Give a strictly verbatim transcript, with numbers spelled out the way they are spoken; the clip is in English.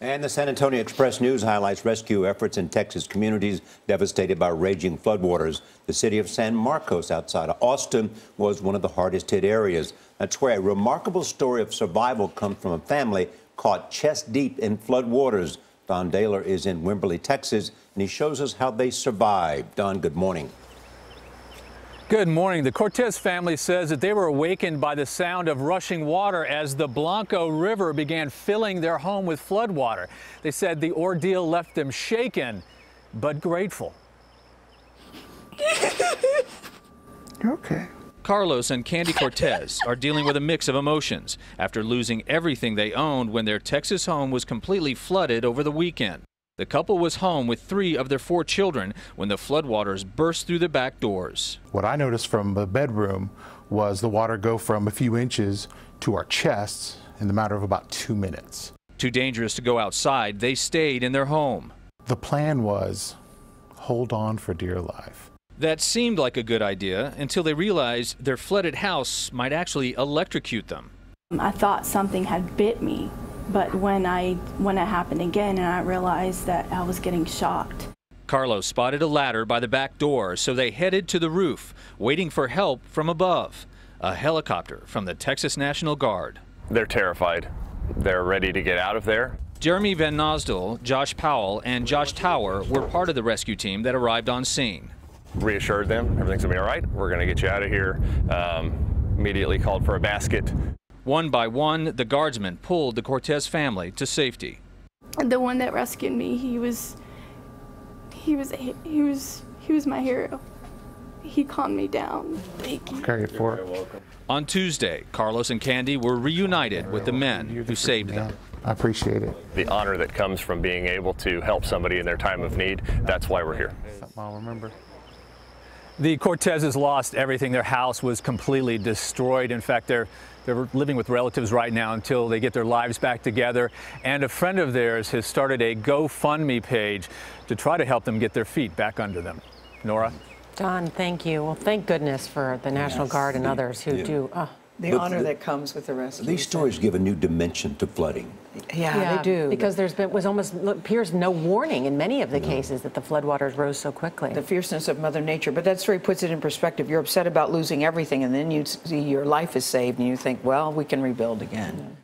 And the San Antonio Express News highlights rescue efforts in Texas communities devastated by raging floodwaters. The city of San Marcos outside of Austin was one of the hardest hit areas. That's where a remarkable story of survival comes from a family caught chest deep in floodwaters. Don Dahler is in Wimberley, Texas, and he shows us how they survived. Don, good morning. Good morning. The Cortez family says that they were awakened by the sound of rushing water as the Blanco River began filling their home with floodwater. They said the ordeal left them shaken, but grateful. Okay. Carlos and Candy Cortez are dealing with a mix of emotions after losing everything they owned when their Texas home was completely flooded over the weekend. The couple was home with three of their four children when the floodwaters burst through the back doors. What I noticed from the bedroom was the water go from a few inches to our chests in the matter of about two minutes. Too dangerous to go outside, they stayed in their home. The plan was, hold on for dear life. That seemed like a good idea until they realized their flooded house might actually electrocute them. I thought something had bit me. But when I when it happened again and I realized that I was getting shocked. Carlos spotted a ladder by the back door, so they headed to the roof, waiting for help from above. A helicopter from the Texas National Guard. They're terrified. They're ready to get out of there. Jeremy Van Nosdel, Josh Powell, and Josh Tower were part of the rescue team that arrived on scene. Reassured them, everything's gonna be all right. We're gonna get you out of here. Um, immediately called for a basket. One by one, the guardsmen pulled the Cortez family to safety. The one that rescued me, he was, he was, he was, he was my hero. He calmed me down. Thank you. Carry it forward. You're very welcome. On Tuesday, Carlos and Candy were reunited with the men who saved them. I appreciate it. The honor that comes from being able to help somebody in their time of need, that's why we're here. Something I'll remember. The Cortezes lost everything. Their house was completely destroyed. In fact, they're, they're living with relatives right now until they get their lives back together. And a friend of theirs has started a GoFundMe page to try to help them get their feet back under them. Nora? Don, thank you. Well, thank goodness for the National yes. Guard and the, others who yeah. do. Uh, the Look, honor the, that comes with the rescue. These stories and, give a new dimension to flooding. Yeah, yeah, they do. Because there's been, was almost, appears no warning in many of the mm-hmm. cases that the floodwaters rose so quickly. The fierceness of Mother Nature, but that story puts it in perspective. You're upset about losing everything, and then you see your life is saved, and you think, well, we can rebuild again. Mm-hmm.